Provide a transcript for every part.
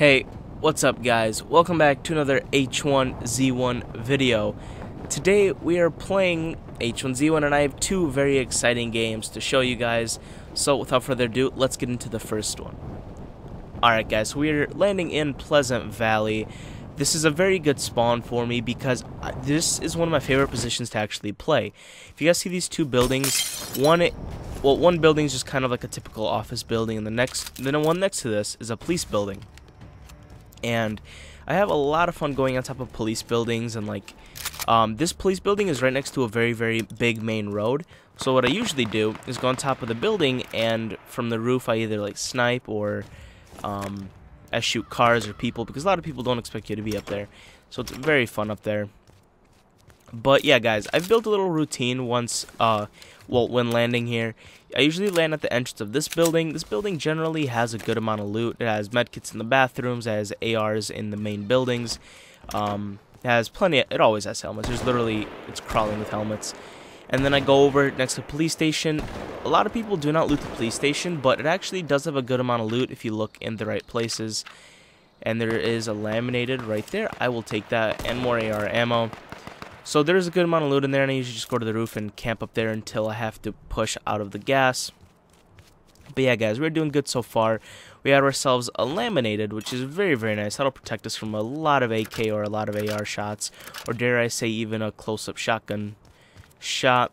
Hey, what's up guys? Welcome back to another H1Z1 video. Today we are playing H1Z1 and I have two very exciting games to show you guys. So without further ado, let's get into the first one. Alright guys, so we are landing in Pleasant Valley. This is a very good spawn for me because this is one of my favorite positions to actually play. If you guys see these two buildings, one building is just kind of like a typical office building, and the one next to this is a police building. And I have a lot of fun going on top of police buildings, and like this police building is right next to a very, very big main road. So what I usually do is go on top of the building, and from the roof I either like snipe or I shoot cars or people, because a lot of people don't expect you to be up there. So it's very fun up there. But yeah guys, I've built a little routine once, when landing here. I usually land at the entrance of this building. This building generally has a good amount of loot. It has medkits in the bathrooms, it has ARs in the main buildings, it has plenty of, it always has helmets. There's literally, it's crawling with helmets. And then I go over next to the police station. A lot of people do not loot the police station, but it actually does have a good amount of loot if you look in the right places. And there is a laminated right there. I will take that, and more AR ammo. So there's a good amount of loot in there, and I usually just go to the roof and camp up there until I have to push out of the gas. But yeah guys, we're doing good so far. We had ourselves a laminated, which is very, very nice. That'll protect us from a lot of AK or a lot of AR shots, or dare I say even a close-up shotgun shot,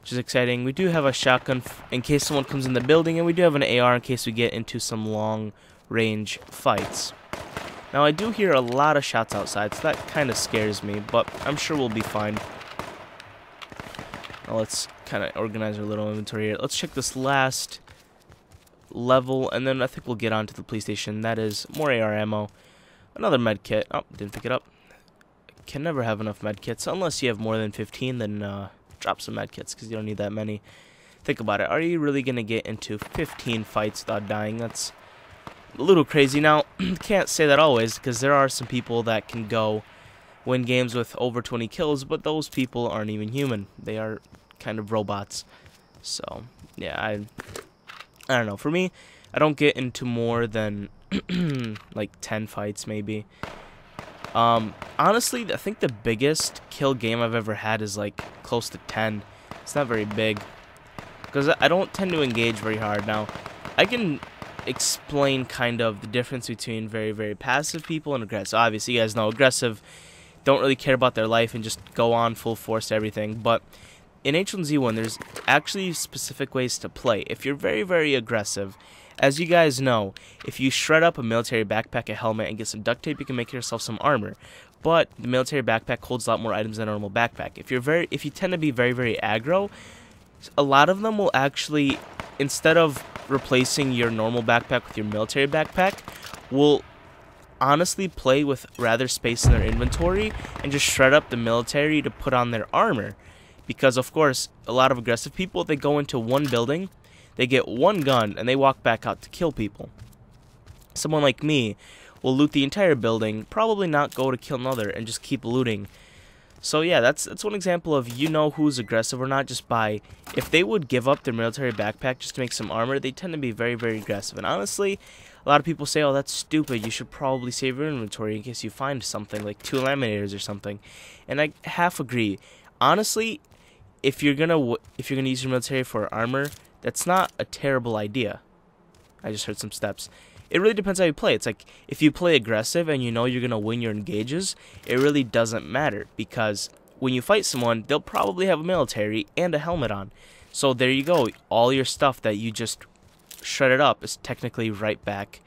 which is exciting. We do have a shotgun in case someone comes in the building, and we do have an AR in case we get into some long range fights. Now I do hear a lot of shots outside, so that kind of scares me, but I'm sure we'll be fine. Now let's kind of organize our little inventory here. Let's check this last level, and then I think we'll get on to the police station. That is more AR ammo, another med kit. Oh, didn't pick it up. Can never have enough medkits. Unless you have more than 15, then drop some medkits, because you don't need that many. Think about it. Are you really going to get into 15 fights without dying? That's a little crazy. Now, can't say that always, because there are some people that can go win games with over 20 kills, but those people aren't even human. They are kind of robots. So, yeah, I don't know. For me, I don't get into more than like 10 fights maybe. Honestly, I think the biggest kill game I've ever had is like close to 10. It's not very big, because I don't tend to engage very hard. Now, I can explain kind of the difference between very, very passive people and aggressive. Obviously, you guys know aggressive don't really care about their life and just go on full force to everything. But in H1Z1, there's actually specific ways to play. If you're very, very aggressive, as you guys know, if you shred up a military backpack, a helmet, and get some duct tape, you can make yourself some armor. But the military backpack holds a lot more items than a normal backpack. If you tend to be very, very aggro, a lot of them will actually, instead of replacing your normal backpack with your military backpack, will honestly play with rather space in their inventory and just shred up the military to put on their armor. Because, of course, a lot of aggressive people, they go into one building, they get one gun, and they walk back out to kill people. Someone like me will loot the entire building, probably not go to kill another, and just keep looting. So yeah, that's one example of, you know, who's aggressive or not just by, if they would give up their military backpack just to make some armor, they tend to be very, very aggressive. And honestly, a lot of people say, oh, that's stupid, you should probably save your inventory in case you find something, like two laminators or something. And I half agree. Honestly, if you're gonna use your military for armor, that's not a terrible idea. I just heard some steps. It really depends how you play. It's like, if you play aggressive and you know you're going to win your engages, it really doesn't matter, because when you fight someone, they'll probably have a military and a helmet on. So there you go. All your stuff that you just shredded up is technically right back.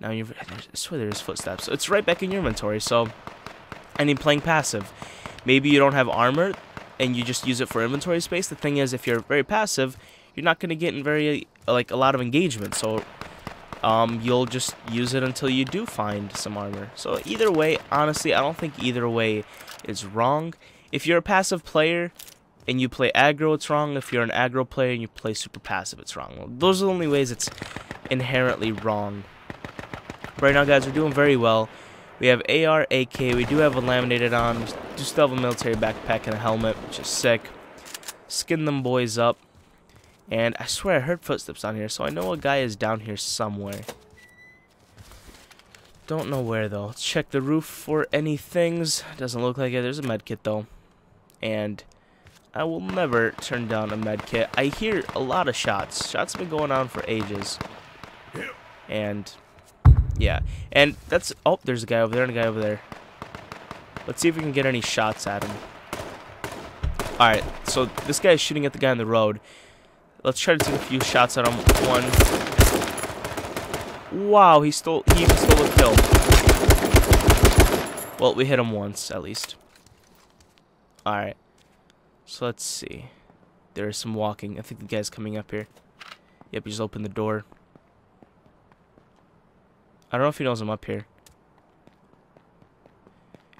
Now, I swear there's footsteps. So it's right back in your inventory. So, and you're playing passive. Maybe you don't have armor, and you just use it for inventory space. The thing is, if you're very passive, you're not going to get in very, like, a lot of engagement, so you'll just use it until you do find some armor. So either way, honestly, I don't think either way is wrong. If you're a passive player and you play aggro, it's wrong. If you're an aggro player and you play super passive, it's wrong. Well, those are the only ways it's inherently wrong. Right now, guys, we're doing very well. We have AR, AK, we do have a laminated on, we do still have a military backpack and a helmet, which is sick. Skin them boys up. And I swear I heard footsteps on here, so I know a guy is down here somewhere. Don't know where, though. Let's check the roof for any things. Doesn't look like it. There's a med kit, though. And I will never turn down a med kit. I hear a lot of shots. Shots have been going on for ages. And, yeah. And that's... Oh, there's a guy over there and a guy over there. Let's see if we can get any shots at him. Alright, so this guy is shooting at the guy on the road. Let's try to take a few shots at him. One... Wow, he even stole a kill. Well, we hit him once, at least. Alright. So, let's see. There is some walking. I think the guy's coming up here. Yep, he just opened the door. I don't know if he knows I'm up here.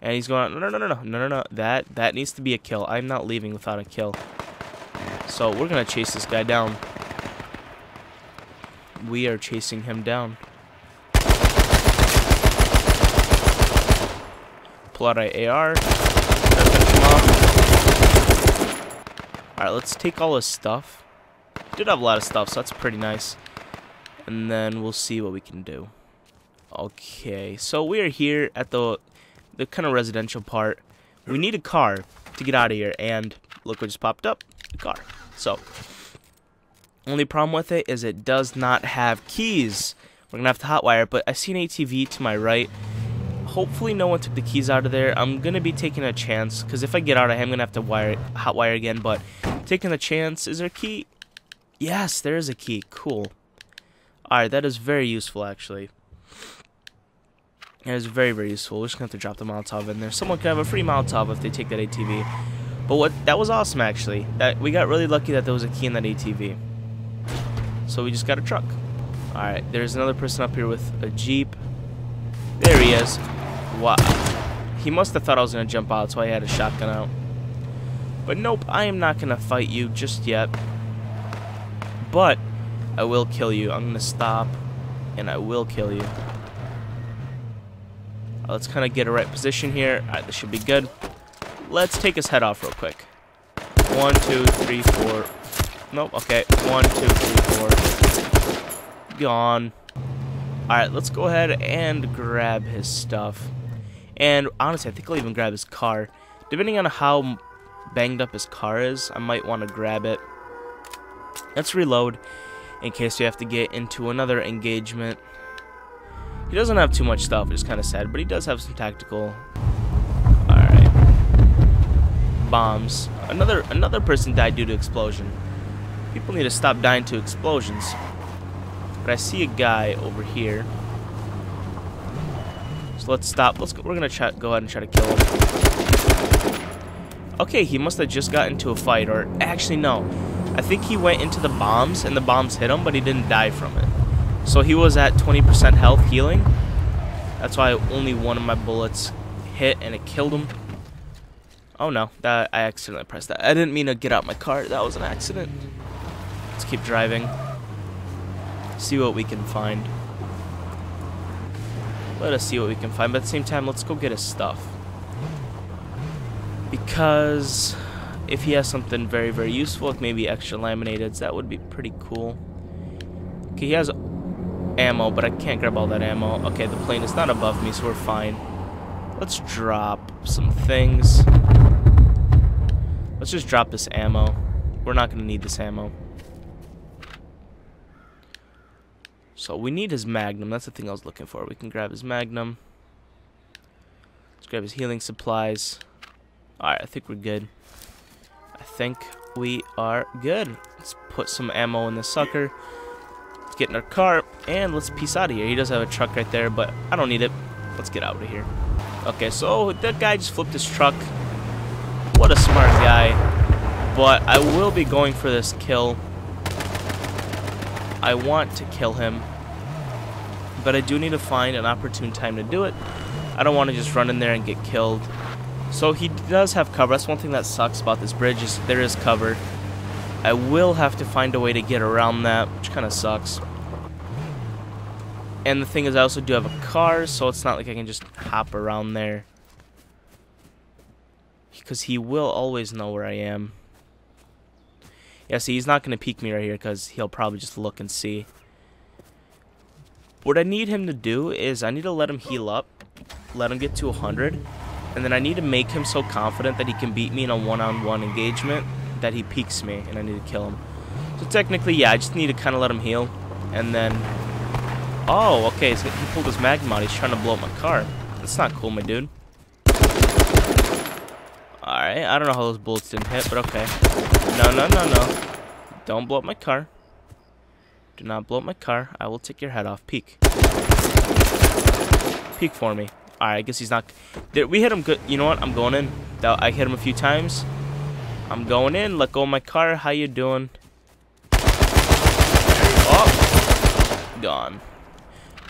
And he's going, no. That needs to be a kill. I'm not leaving without a kill. So, we're going to chase this guy down. We are chasing him down. Pull out our AR. Alright, let's take all his stuff. He did have a lot of stuff, so that's pretty nice. And then we'll see what we can do. Okay, so we are here at the kind of residential part. We need a car to get out of here, and look what just popped up. A car. So... Only problem with it is it does not have keys. We're going to have to hotwire, but I see an ATV to my right. Hopefully no one took the keys out of there. I'm going to be taking a chance, because if I get out, I am going to have to hotwire again, but taking a chance. Is there a key? Yes, there is a key. Cool. Alright, that is very useful, actually. It is very, very useful. We're just going to have to drop the Molotov in there. Someone could have a free Molotov if they take that ATV. But that was awesome, actually. We got really lucky that there was a key in that ATV. So we just got a truck. Alright, there's another person up here with a Jeep. There he is. Wow. He must have thought I was going to jump out, so I had a shotgun out. But nope, I am not going to fight you just yet. But I will kill you. I'm going to stop, and I will kill you. Let's kind of get a right position here. Alright, this should be good. Let's take his head off real quick. 1, 2, 3, 4... Nope, okay. 1, 2, 3, 4. Gone. Alright, let's go ahead and grab his stuff. And honestly, I think I'll even grab his car. Depending on how banged up his car is, I might want to grab it. Let's reload in case we have to get into another engagement. He doesn't have too much stuff, which is kind of sad, but he does have some tactical... Alright. Bombs. Another person died due to explosion. People need to stop dying to explosions. But I see a guy over here. So let's stop. Let's go. We're going to go ahead and try to kill him. Okay, he must have just got into a fight. Or actually, no. I think he went into the bombs and the bombs hit him, but he didn't die from it. So he was at 20% health healing. That's why only one of my bullets hit and it killed him. Oh no, that I accidentally pressed that. I didn't mean to get out my car. That was an accident. Let's keep driving. See what we can find. Let us see what we can find. But at the same time, let's go get his stuff. Because if he has something very, very useful, like maybe extra laminated, that would be pretty cool. Okay, he has ammo, but I can't grab all that ammo. Okay, the plane is not above me, so we're fine. Let's drop some things. Let's just drop this ammo. We're not going to need this ammo. So we need his magnum. That's the thing I was looking for. We can grab his magnum. Let's grab his healing supplies. Alright, I think we're good. I think we are good. Let's put some ammo in this sucker. Let's get in our car. And let's peace out of here. He does have a truck right there, but I don't need it. Let's get out of here. Okay, so that guy just flipped his truck. What a smart guy. But I will be going for this kill. I want to kill him, but I do need to find an opportune time to do it. I don't want to just run in there and get killed. So he does have cover. That's one thing that sucks about this bridge is there is cover. I will have to find a way to get around that, which kind of sucks. And the thing is, I also do have a car, so it's not like I can just hop around there. Because he will always know where I am. Yeah, see, he's not going to peek me right here because he'll probably just look and see. What I need him to do is I need to let him heal up, let him get to 100, and then I need to make him so confident that he can beat me in a one-on-one engagement that he peaks me, and I need to kill him. So technically, yeah, I just need to kind of let him heal, and then... Oh, okay, so he pulled his magma out. He's trying to blow up my car. That's not cool, my dude. Alright, I don't know how those bullets didn't hit, but okay. No. Don't blow up my car. Do not blow up my car. I will take your head off. Peek. Peek for me. Alright, I guess he's not... We hit him good. You know what? I'm going in. I hit him a few times. I'm going in. Let go of my car. How you doing? Oh. Gone.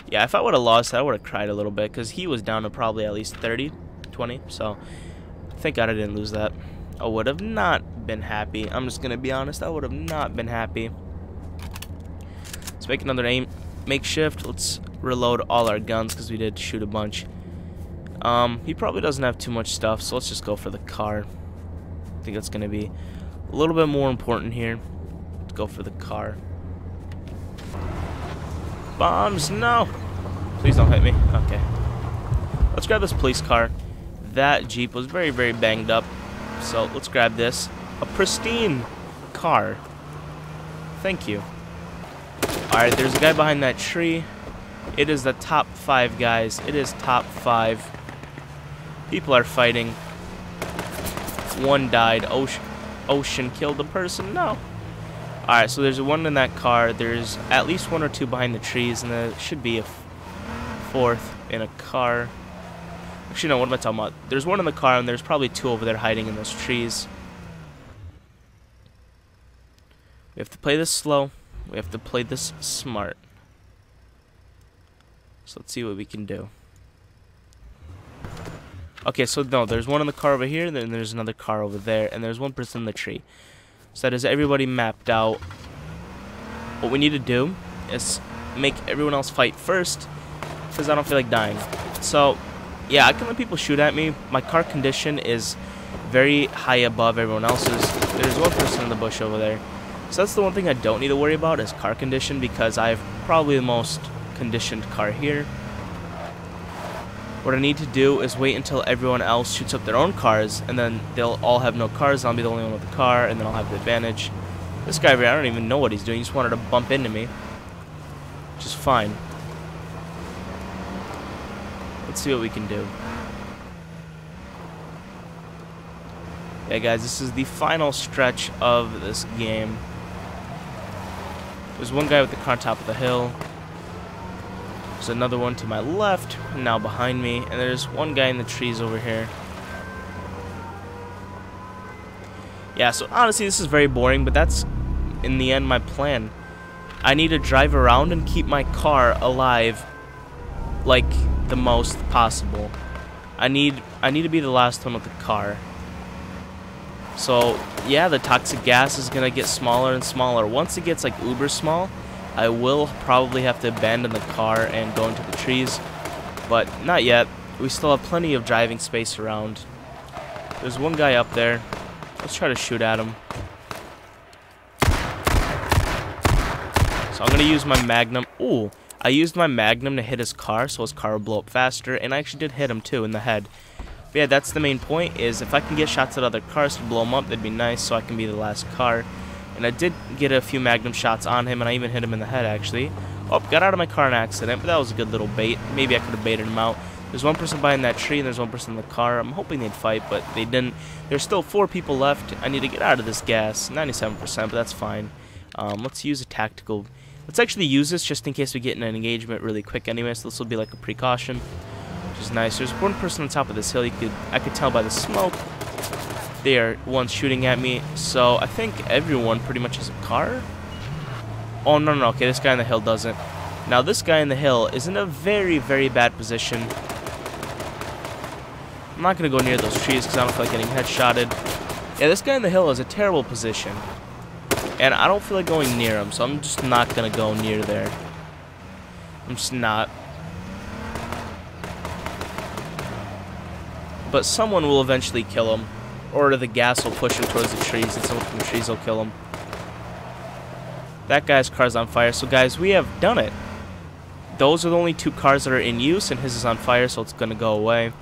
Yeah, if I would have lost that, I would have cried a little bit. Because he was down to probably at least 30, 20. So, thank God I didn't lose that. I would have not been happy. I'm just going to be honest. I would have not been happy. Let's make another aim, makeshift. Let's reload all our guns because we did shoot a bunch. He probably doesn't have too much stuff, so let's just go for the car. I think that's going to be a little bit more important here. Let's go for the car. Bombs, no! Please don't hit me. Okay. Let's grab this police car. That Jeep was very, very banged up, so let's grab this. A pristine car. Thank you. Alright, there's a guy behind that tree. It is the top 5, guys. It is top 5. People are fighting. One died. Ocean killed the person? No. Alright, so there's one in that car. There's at least one or two behind the trees, and there should be a fourth in a car. Actually, no, what am I talking about? There's one in the car, and there's probably two over there hiding in those trees. We have to play this slow. We have to play this smart. So let's see what we can do. Okay, so no, there's one in the car over here, and then there's another car over there, and there's one person in the tree. So that is everybody mapped out. What we need to do is make everyone else fight first, because I don't feel like dying. So, yeah, I can let people shoot at me. My car condition is very high above everyone else's. There's one person in the bush over there. So that's the one thing I don't need to worry about is car condition because I have probably the most conditioned car here. What I need to do is wait until everyone else shoots up their own cars and then they'll all have no cars and I'll be the only one with a car and then I'll have the advantage. This guy over here, I don't even know what he's doing. He just wanted to bump into me. Which is fine. Let's see what we can do. Yeah, guys, this is the final stretch of this game. There's one guy with the car on top of the hill. There's another one to my left, now behind me, and there's one guy in the trees over here. Yeah, so honestly, this is very boring, but that's, in the end, my plan. I need to drive around and keep my car alive, like, the most possible. I need to be the last one with the car. So, yeah, the toxic gas is going to get smaller and smaller. Once it gets, like, uber small, I will probably have to abandon the car and go into the trees. But not yet. We still have plenty of driving space around. There's one guy up there. Let's try to shoot at him. So I'm going to use my Magnum. Ooh, I used my Magnum to hit his car, so his car will blow up faster. And I actually did hit him, too, in the head. But yeah, that's the main point, is if I can get shots at other cars to blow them up, that'd be nice, so I can be the last car. And I did get a few Magnum shots on him, and I even hit him in the head, actually. Oh, got out of my car in an accident, but that was a good little bait. Maybe I could have baited him out. There's one person behind that tree, and there's one person in the car. I'm hoping they'd fight, but they didn't. There's still 4 people left. I need to get out of this gas. 97%, but that's fine. Let's use a tactical... Let's actually use this just in case we get in an engagement really quick anyway, so this will be like a precaution. Which is nice. There's one person on top of this hill. I could tell by the smoke. They are one shooting at me. So I think everyone pretty much has a car. Oh no. Okay, this guy on the hill doesn't. Now this guy in the hill is in a very, very bad position. I'm not gonna go near those trees because I don't feel like getting headshotted. Yeah, this guy in the hill is a terrible position, and I don't feel like going near him. So I'm just not gonna go near there. I'm just not. But someone will eventually kill him, or the gas will push him towards the trees, and someone from the trees will kill him. That guy's car's on fire, so guys, we have done it. Those are the only two cars that are in use, and his is on fire, so it's gonna go away.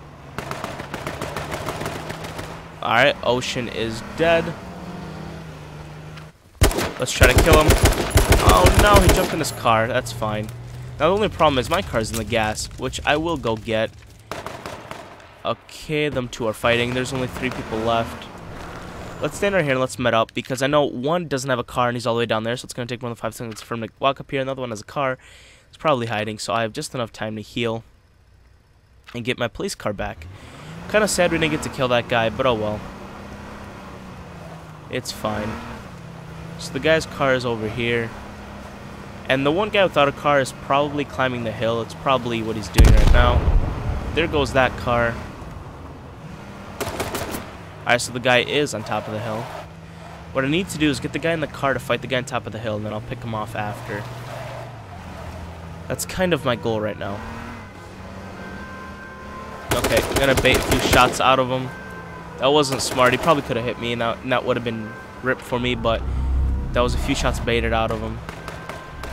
Alright, Ocean is dead. Let's try to kill him. Oh no, he jumped in his car. That's fine. Now the only problem is my car's in the gas, which I will go get. Okay, them two are fighting. There's only three people left. Let's stand right here and let's met up, because I know one doesn't have a car and he's all the way down there, so it's going to take more than 5 seconds for him to walk up here. Another one has a car. It's probably hiding, so I have just enough time to heal and get my police car back. Kind of sad we didn't get to kill that guy, but oh well. It's fine. So the guy's car is over here. And the one guy without a car is probably climbing the hill. It's probably what he's doing right now. There goes that car. Alright, so the guy is on top of the hill. What I need to do is get the guy in the car to fight the guy on top of the hill, and then I'll pick him off after. That's kind of my goal right now. Okay, I'm gonna bait a few shots out of him. That wasn't smart. He probably could have hit me, and that would have been ripped for me, but that was a few shots baited out of him.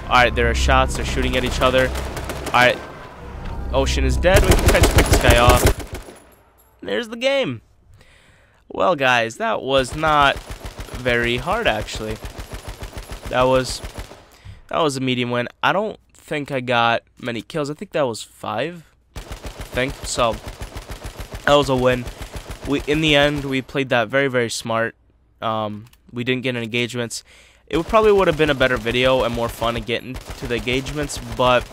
Alright, there are shots. They're shooting at each other. Alright. Ocean is dead. We can try to pick this guy off. There's the game. Well, guys, that was not very hard, actually. That was a medium win. I don't think I got many kills. I think that was 5. I think. So, that was a win. In the end, we played that very, very smart. We didn't get any engagements. It probably would have been a better video and more fun to get into the engagements, but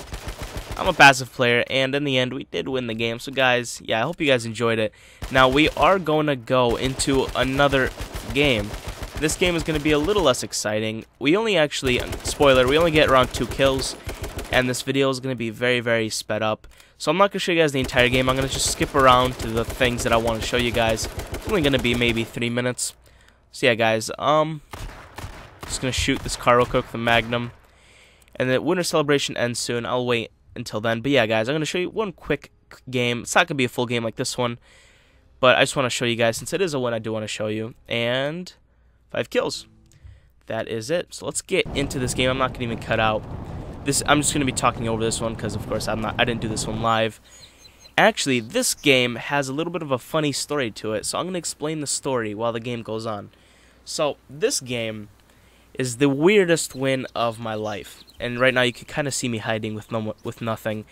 I'm a passive player, and in the end, we did win the game. So, guys, yeah, I hope you guys enjoyed it. Now, we are going to go into another game. This game is going to be a little less exciting. We only actually, spoiler, we only get around 2 kills, and this video is going to be very, very sped up. So, I'm not going to show you guys the entire game. I'm going to just skip around to the things that I want to show you guys. It's only going to be maybe 3 minutes. So, yeah, guys, just going to shoot this car real quick with the Magnum. And the Winter Celebration ends soon. I'll wait until then. But yeah, guys, I'm going to show you one quick game. It's not going to be a full game like this one. But I just want to show you guys, since it is a win, I do want to show you. And 5 kills. That is it. So let's get into this game. I'm not going to even cut out. I'm just going to be talking over this one because, of course, I didn't do this one live. Actually, this game has a little bit of a funny story to it. So I'm going to explain the story while the game goes on. So this game is the weirdest win of my life. And right now you can kind of see me hiding with nothing.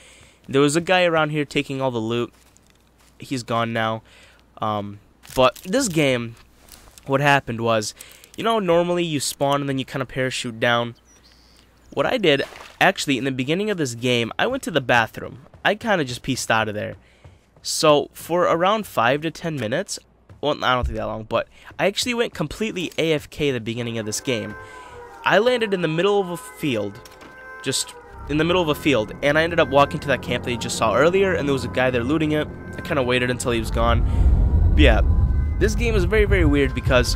There was a guy around here taking all the loot. He's gone now. But this game, what happened was, you know, normally you spawn and then you kind of parachute down. What I did, actually, in the beginning of this game, I went to the bathroom. I kind of just peaced out of there. So for around 5 to 10 minutes, well, I don't think that long, but I actually went completely AFK at the beginning of this game. I landed in the middle of a field, just in the middle of a field, and I ended up walking to that camp that you just saw earlier, and there was a guy there looting it. I kind of waited until he was gone. But yeah, this game is very, very weird because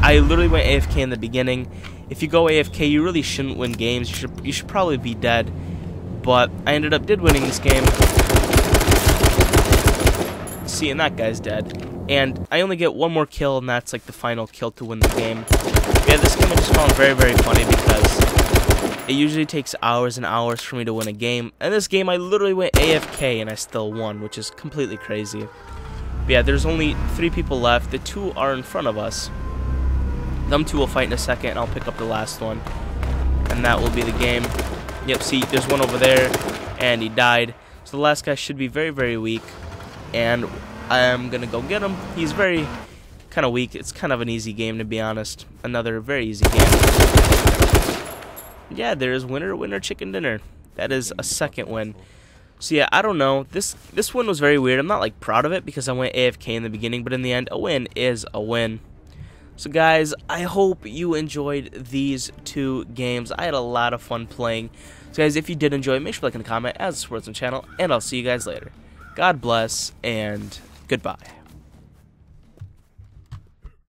I literally went AFK in the beginning. If you go AFK, you really shouldn't win games. You should probably be dead, but I ended up winning this game. See, and that guy's dead. And I only get one more kill, and that's like the final kill to win the game. Yeah, this game I just found very, very funny because it usually takes hours and hours for me to win a game. And this game, I literally went AFK, and I still won, which is completely crazy. But yeah, there's only 3 people left. The 2 are in front of us. Them 2 will fight in a second, and I'll pick up the last one. And that will be the game. Yep, see, there's one over there, and he died. So the last guy should be very, very weak. And I'm going to go get him. He's very kind of weak. It's kind of an easy game, to be honest. Another very easy game. Yeah, there is winner, winner, chicken dinner. That is a second win. So yeah, I don't know. This win was very weird. I'm not like proud of it because I went AFK in the beginning, but in the end, a win is a win. So guys, I hope you enjoyed these 2 games. I had a lot of fun playing. So guys, if you did enjoy, make sure to like and comment as a sportsman channel, and I'll see you guys later. God bless, and goodbye.